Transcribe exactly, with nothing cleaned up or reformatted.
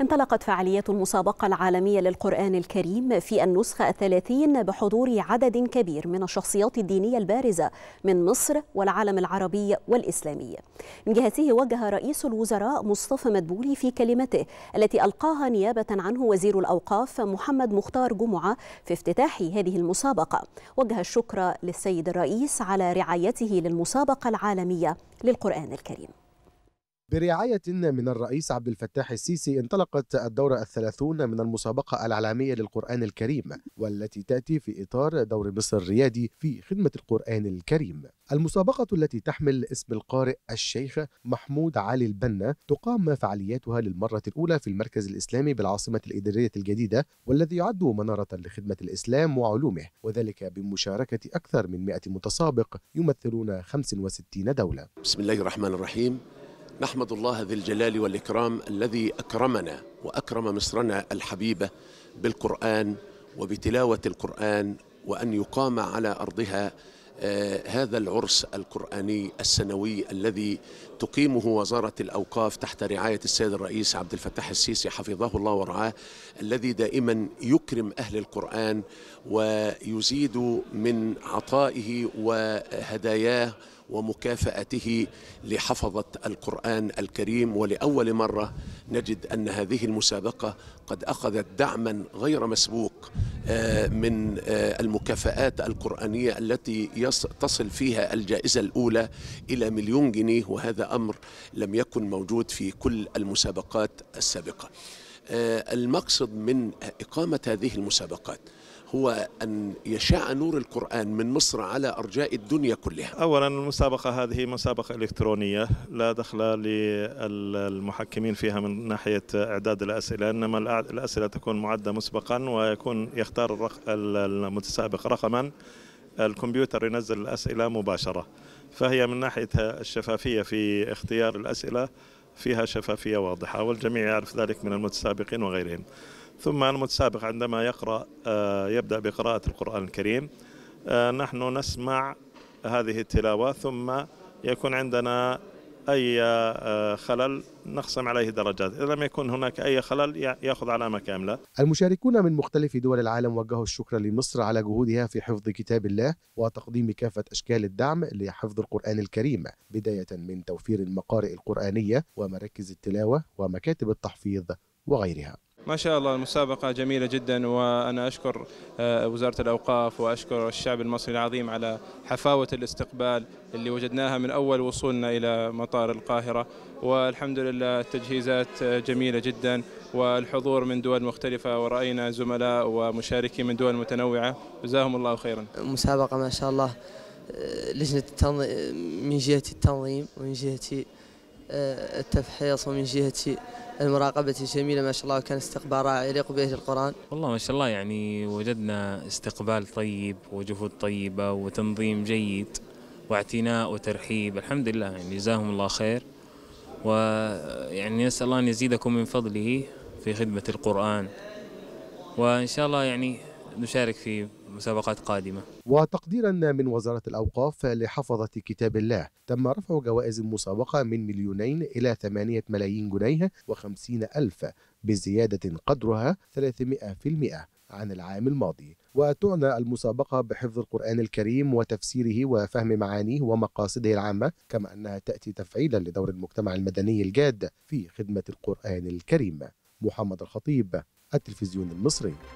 انطلقت فعاليات المسابقة العالمية للقرآن الكريم في النسخة الثلاثين بحضور عدد كبير من الشخصيات الدينية البارزة من مصر والعالم العربي والإسلامي. من جهته وجه رئيس الوزراء مصطفى مدبولي في كلمته التي ألقاها نيابة عنه وزير الأوقاف محمد مختار جمعة في افتتاح هذه المسابقة، وجه الشكر للسيد الرئيس على رعايته للمسابقة العالمية للقرآن الكريم. برعاية من الرئيس عبد الفتاح السيسي انطلقت الدورة الثلاثون من المسابقة العالمية للقرآن الكريم، والتي تأتي في إطار دور مصر الريادي في خدمة القرآن الكريم. المسابقة التي تحمل اسم القارئ الشيخ محمود علي البنا تقام فعالياتها للمرة الأولى في المركز الإسلامي بالعاصمة الإدارية الجديدة، والذي يعد منارة لخدمة الإسلام وعلومه، وذلك بمشاركة أكثر من مئة متسابق يمثلون خمس وستين دولة. بسم الله الرحمن الرحيم، نحمد الله ذي الجلال والإكرام الذي أكرمنا وأكرم مصرنا الحبيبة بالقرآن وبتلاوة القرآن، وأن يقام على أرضها هذا العرس القرآني السنوي الذي تقيمه وزارة الأوقاف تحت رعاية السيد الرئيس عبد الفتاح السيسي حفظه الله ورعاه، الذي دائما يكرم أهل القرآن ويزيد من عطائه وهداياه ومكافأته لحفظة القرآن الكريم. ولأول مرة نجد أن هذه المسابقة قد أخذت دعما غير مسبوق من المكافآت القرآنية التي تصل فيها الجائزة الأولى إلى مليون جنيه، وهذا أمر لم يكن موجود في كل المسابقات السابقة. المقصد من إقامة هذه المسابقات هو أن يشع نور القرآن من مصر على أرجاء الدنيا كلها. أولا المسابقة هذه مسابقة إلكترونية لا دخل للمحكمين فيها من ناحية إعداد الأسئلة، إنما الأسئلة تكون معدة مسبقا ويكون يختار المتسابق رقما، الكمبيوتر ينزل الأسئلة مباشرة، فهي من ناحية الشفافية في اختيار الأسئلة فيها شفافية واضحة، والجميع يعرف ذلك من المتسابقين وغيرهم. ثم المتسابق عندما يقرأ يبدأ بقراءة القرآن الكريم، نحن نسمع هذه التلاوة، ثم يكون عندنا أي خلل نخصم عليه درجات، إذا لم يكن هناك أي خلل يأخذ علامة كاملة. المشاركون من مختلف دول العالم وجهوا الشكر لمصر على جهودها في حفظ كتاب الله وتقديم كافة أشكال الدعم لحفظ القرآن الكريم، بداية من توفير المقارئ القرآنية ومراكز التلاوة ومكاتب التحفيظ وغيرها. ما شاء الله المسابقة جميلة جدا، وأنا أشكر وزارة الأوقاف وأشكر الشعب المصري العظيم على حفاوة الاستقبال اللي وجدناها من أول وصولنا إلى مطار القاهرة، والحمد لله التجهيزات جميلة جدا والحضور من دول مختلفة، ورأينا زملاء ومشاركين من دول متنوعة جزاهم الله خيرا. المسابقة ما شاء الله لجنة التنظيم من جهة التنظيم ومن جهة التفحيص ومن جهة المراقبة الجميلة ما شاء الله، وكان استقبال رائع يليق بأهل القرآن. والله ما شاء الله، يعني وجدنا استقبال طيب وجهود طيبة وتنظيم جيد واعتناء وترحيب، الحمد لله يعني جزاهم الله خير، ويعني نسأل الله أن يزيدكم من فضله في خدمة القرآن، وإن شاء الله يعني نشارك في مسابقات قادمة. وتقديرا من وزارة الأوقاف لحفظة كتاب الله تم رفع جوائز المسابقة من مليونين إلى ثمانية ملايين جنيه وخمسين ألف، بزيادة قدرها ثلاثمائة في المئة عن العام الماضي. وتعنى المسابقة بحفظ القرآن الكريم وتفسيره وفهم معانيه ومقاصده العامة، كما أنها تأتي تفعيلا لدور المجتمع المدني الجاد في خدمة القرآن الكريم. محمد الخطيب، التلفزيون المصري.